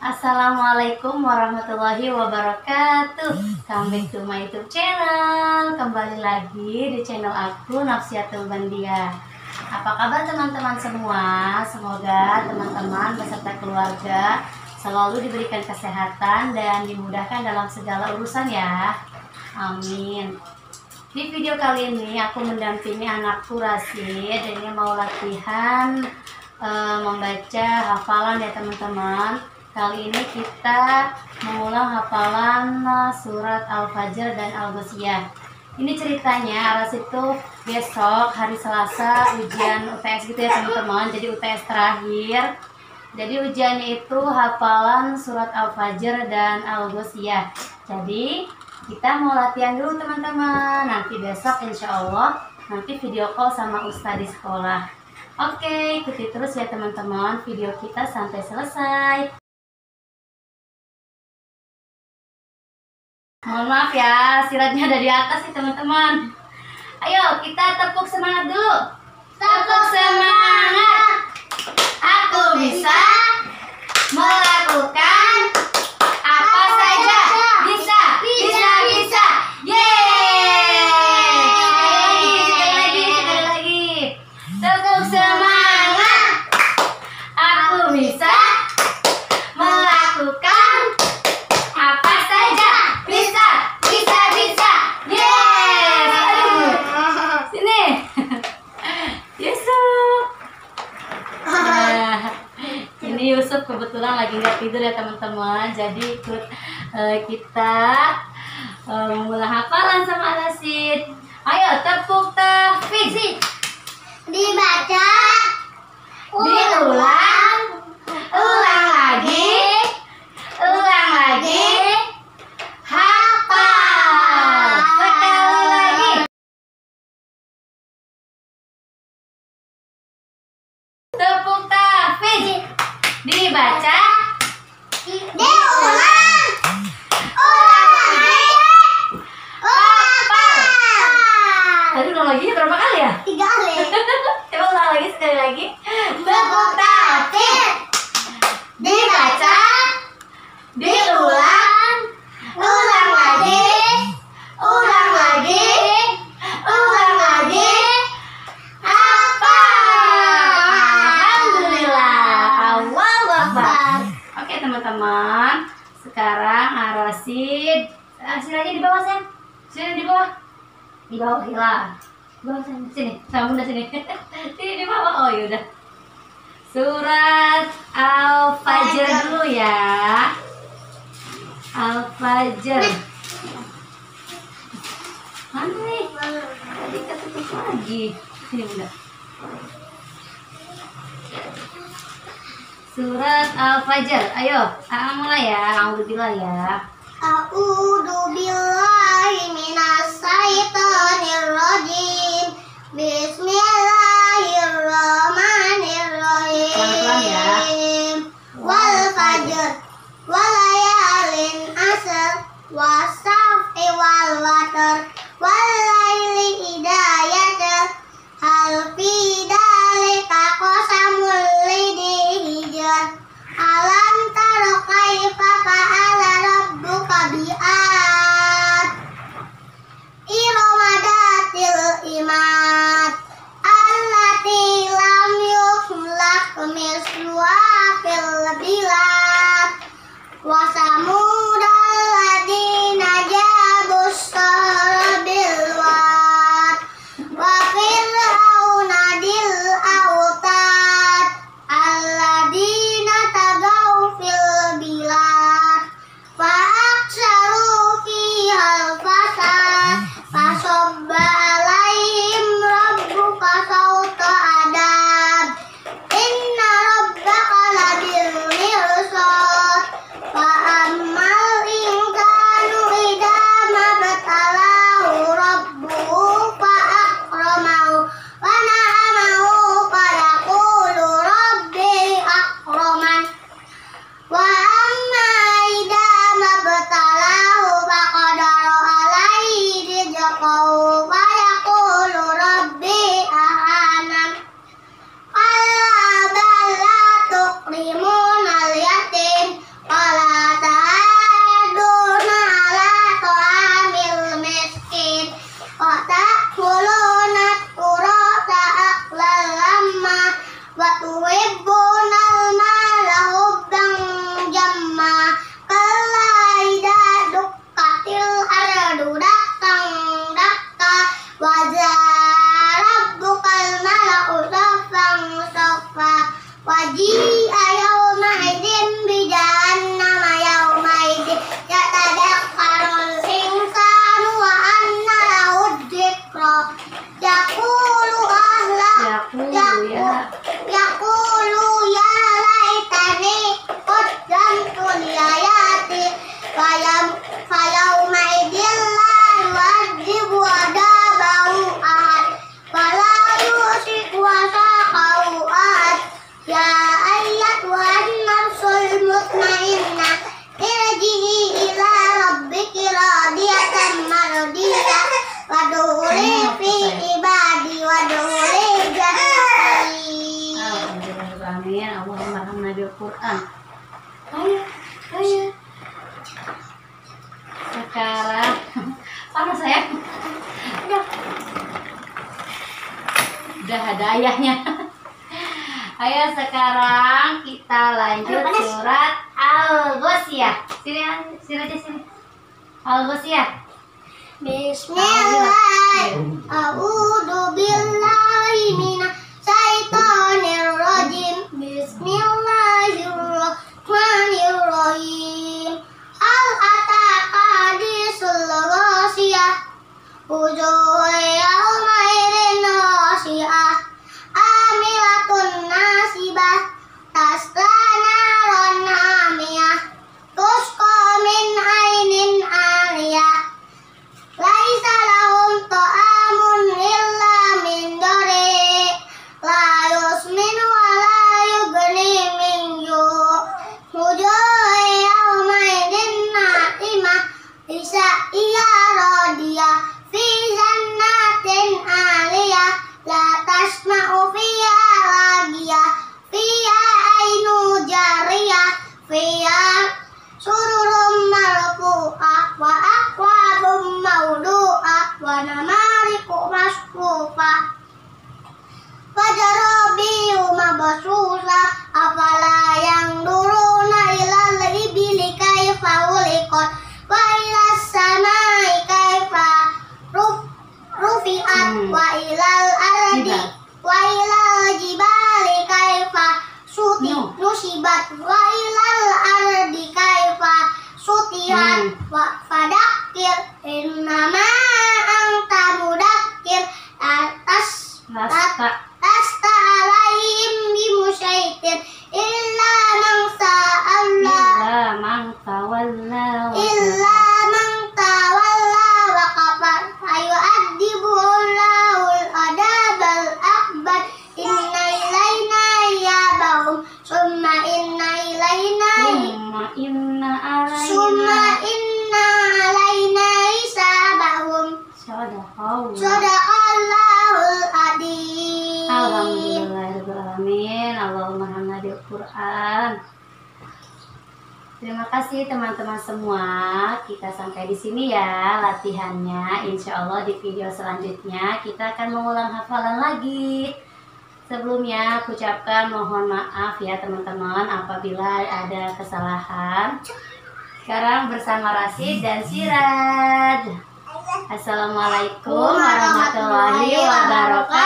Assalamualaikum warahmatullahi wabarakatuh. Kembali ke my YouTube channel. Kembali lagi di channel aku, Nafsiatul Bandiyah. Apa kabar teman-teman semua? Semoga teman-teman beserta keluarga selalu diberikan kesehatan dan dimudahkan dalam segala urusan ya. Amin. Di video kali ini aku mendampingi anakku Rashid. Ini mau latihan membaca hafalan ya teman-teman. Kali ini kita mengulang hafalan surat Al Fajr dan Al Ghasiyah. Ini ceritanya Rashid tuh besok hari Selasa ujian UTS gitu ya teman-teman. Jadi UTS terakhir. Jadi ujiannya itu hafalan surat Al Fajr dan Al Ghasiyah. Jadi kita mau latihan dulu teman-teman. Nanti besok insya Allah nanti video call sama ustaz di sekolah. Oke, ikuti terus ya teman-teman video kita sampai selesai. Mohon maaf ya, siratnya ada di atas sih teman-teman. Ayo kita tepuk semangat dulu. Tepuk semangat. Aku bisa melakukan apa saja. Bisa, bisa, bisa. Yeay. Sekali lagi. Tepuk semangat. Aku bisa melakukan kebetulan lagi nggak tidur ya teman-teman, jadi ikut kita mengulang hafalan sama Rashid. Ayo tepuk tahfiz, dibaca, diulang, ulang lagi, hafal sekali lagi. Tepuk tahfiz, dibaca, diulang, ulang lagi, hafal. Tadi ulang lagi berapa kali ya? 3 kali. Coba ulang lagi sekali lagi. Tepuk tahfiz, dibaca, diulang, ulang lagi, hafal. Alhamdulillah. Oke teman-teman, sekarang Rashid silanya di bawah sayang, sini di bawah hilang, bawah sayang, sini, sambung dah sini, sini di bawah, oh yaudah. Surat Al Fajr dulu ya, Al Fajr. Mana nih? Tadi ketutup lagi, sini bunda. Surat Al Fajr, ayo, mulai ya, a'udzubillah ya. A'udzubillahi minasyaitonirrajim. Bismillahirrahmanirrahim. Wal fajr, wal layalin ashr, wassaf'i wal watr, wal laili idza yasr, hal fi dzalika qasamul lidhi. Alam taro kaifa fa'ala rabbuka bi'ad, irama dhatil imad, allati lam yukhlaq misluha fil bilad, wa samudal ladina jabus sahra bil udah hadayahnya. Ayo sekarang kita lanjut surat Al Ghasiyah. Sini, sini aja sini. Al Ghasiyah. Bismillahirrahmanirrahim. A'udzu billahi minasy syaithanir rajim. Bismillahirrahmanirrahim. Hal ataka hadisul ghasiyah. Terima kasih teman-teman semua. Kita sampai di sini ya latihannya. Insya Allah di video selanjutnya kita akan mengulang hafalan lagi. Sebelumnya aku ucapkan mohon maaf ya teman-teman apabila ada kesalahan. Sekarang bersama Rashid dan Siraj. Assalamualaikum warahmatullahi wabarakatuh.